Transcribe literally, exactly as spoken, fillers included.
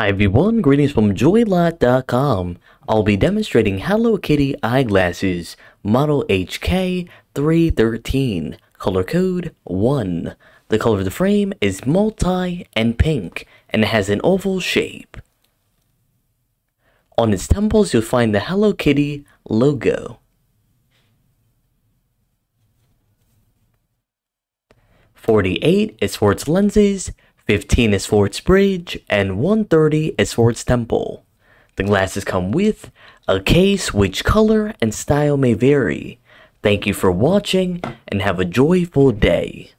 Hi everyone, greetings from joy lot dot com. I'll be demonstrating Hello Kitty eyeglasses, model H K three thirteen, color code one. The color of the frame is multi and pink, and it has an oval shape. On its temples you'll find the Hello Kitty logo. forty-eight is for its lenses, fifteen is for its bridge, and one thirty is for its temple. The glasses come with a case which color and style may vary. Thank you for watching and have a joyful day.